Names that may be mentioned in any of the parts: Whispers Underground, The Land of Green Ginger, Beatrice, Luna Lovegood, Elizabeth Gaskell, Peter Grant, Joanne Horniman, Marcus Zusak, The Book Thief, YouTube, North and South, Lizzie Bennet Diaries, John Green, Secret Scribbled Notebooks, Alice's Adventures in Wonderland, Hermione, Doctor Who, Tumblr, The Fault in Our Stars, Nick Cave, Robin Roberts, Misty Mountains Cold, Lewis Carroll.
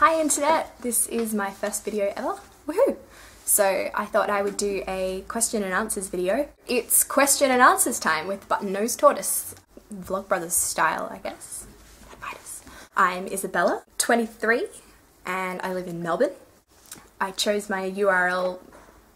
Hi internet, this is my first video ever, woohoo! So I thought I would do a question and answers video. It's question and answers time with Button-Nosed Tortoise, Vlogbrothers style I guess. I'm Isabella, 23, and I live in Melbourne. I chose my URL,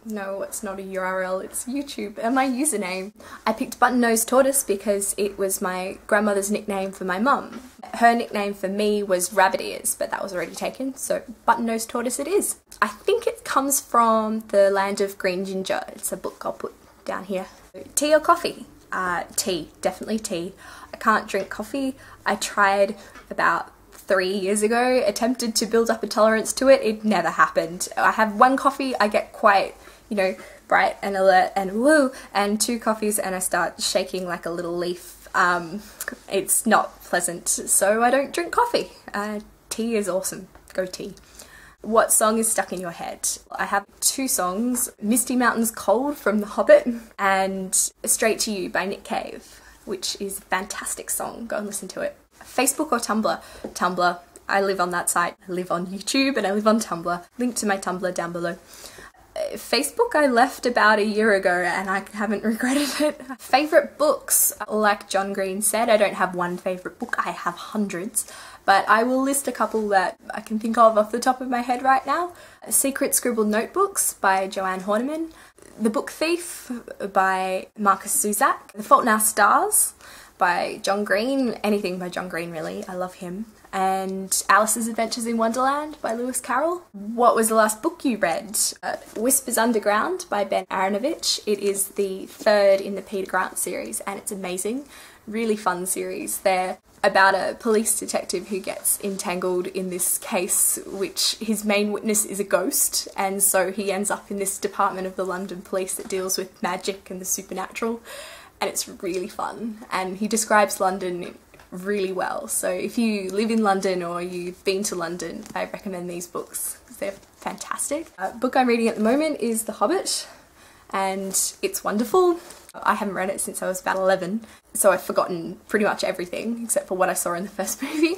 no it's not a URL, it's YouTube, and my username. I picked Button-Nosed Tortoise because it was my grandmother's nickname for my mum. Her nickname for me was Rabbit Ears, but that was already taken, so Button-Nosed Tortoise it is. I think it comes from The Land of Green Ginger. It's a book I'll put down here. Tea or coffee? Tea, definitely tea. I can't drink coffee. I tried about 3 years ago, attempted to build up a tolerance to it. It never happened. I have one coffee, I get quite, you know, bright and alert and woo, and two coffees and I start shaking like a little leaf. It's not pleasant, so I don't drink coffee. Tea is awesome. Go tea. What song is stuck in your head? I have two songs, Misty Mountains Cold from The Hobbit and Straight to You by Nick Cave, which is a fantastic song. Go and listen to it. Facebook or Tumblr? Tumblr. I live on that site. I live on YouTube and I live on Tumblr. Link to my Tumblr down below. Facebook I left about a year ago and I haven't regretted it. Favourite books? Like John Green said, I don't have one favourite book, I have hundreds, but I will list a couple that I can think of off the top of my head right now. Secret Scribbled Notebooks by Joanne Horniman, The Book Thief by Marcus Zusak, The Fault in Our Stars by John Green, anything by John Green really, I love him, and Alice's Adventures in Wonderland by Lewis Carroll. What was the last book you read? Whispers Underground by Ben Aaronovitch. It is the third in the Peter Grant series and it's amazing. Really fun series. They're about a police detective who gets entangled in this case which his main witness is a ghost, and so he ends up in this department of the London police that deals with magic and the supernatural. And it's really fun, and he describes London really well, so if you live in London or you've been to London, I recommend these books because they're fantastic. The book I'm reading at the moment is The Hobbit, and it's wonderful. I haven't read it since I was about 11, so I've forgotten pretty much everything except for what I saw in the first movie.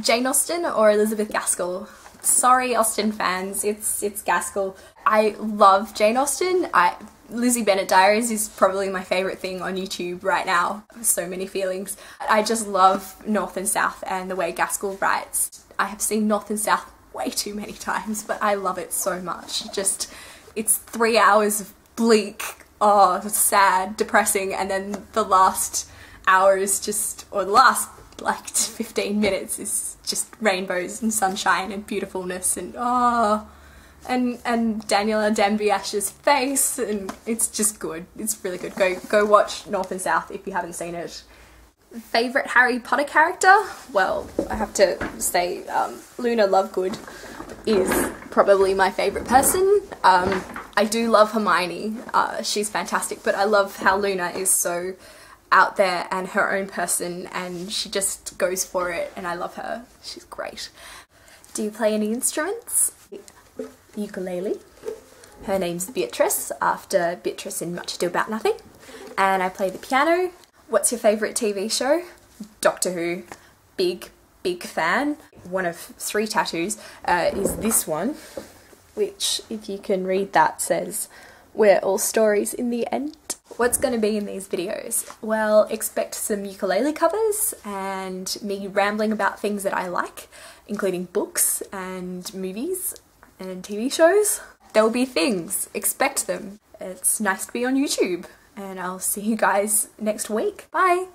Jane Austen or Elizabeth Gaskell? Sorry Austen fans, it's Gaskell. I love Jane Austen. Lizzie Bennet Diaries is probably my favourite thing on YouTube right now. So many feelings. I just love North and South and the way Gaskell writes. I have seen North and South way too many times, but I love it so much. Just, it's 3 hours of bleak, oh, sad, depressing, and then the last hour is just, or the last like 15 minutes is just rainbows and sunshine and beautifulness and oh. And Daniela Denby Ash's face, and it's just good. It's really good. Go watch North and South if you haven't seen it. Favourite Harry Potter character? Well, I have to say Luna Lovegood is probably my favourite person. I do love Hermione. She's fantastic, but I love how Luna is so out there and her own person, and she just goes for it, and I love her. She's great. Do you play any instruments? Ukulele. Her name's Beatrice, after Beatrice in Much Ado About Nothing. And I play the piano. What's your favourite TV show? Doctor Who. Big, big fan. One of three tattoos is this one, which if you can read that says, "We're all stories in the end." What's going to be in these videos? Well, expect some ukulele covers and me rambling about things that I like, including books and movies and TV shows. There'll be things, expect them. It's nice to be on YouTube, and I'll see you guys next week. Bye!